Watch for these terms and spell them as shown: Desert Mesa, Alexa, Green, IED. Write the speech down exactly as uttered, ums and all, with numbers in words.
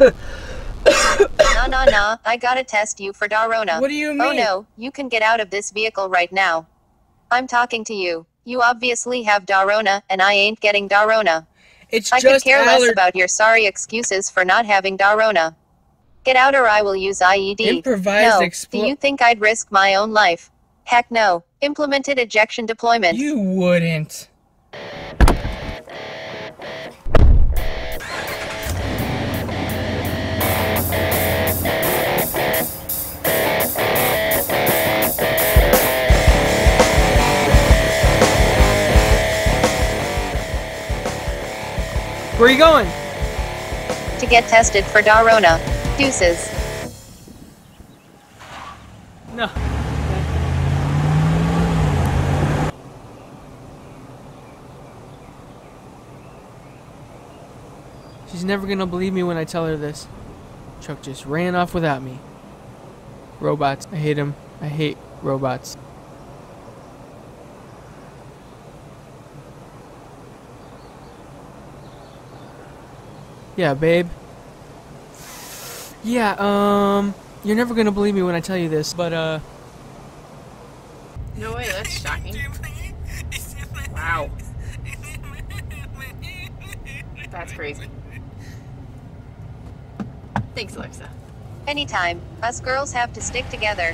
No, no, no. I gotta test you for Darona. What do you mean? Oh no, you can get out of this vehicle right now. I'm talking to you. You obviously have Darona, and I ain't getting Darona. It's I just could care less about your sorry excuses for not having Darona. Get out or I will use I E D. Improvised explosion. No, do you think I'd risk my own life? Heck no. Implemented ejection deployment. You wouldn't. Where are you going? To get tested for Darona. Deuces. No. She's never gonna believe me when I tell her this. Chuck just ran off without me. Robots. I hate him. I hate robots. Yeah, babe. Yeah, um... You're never gonna believe me when I tell you this, but, uh... No way, that's shocking. Wow. That's crazy. Thanks, Alexa. Anytime. Us girls have to stick together.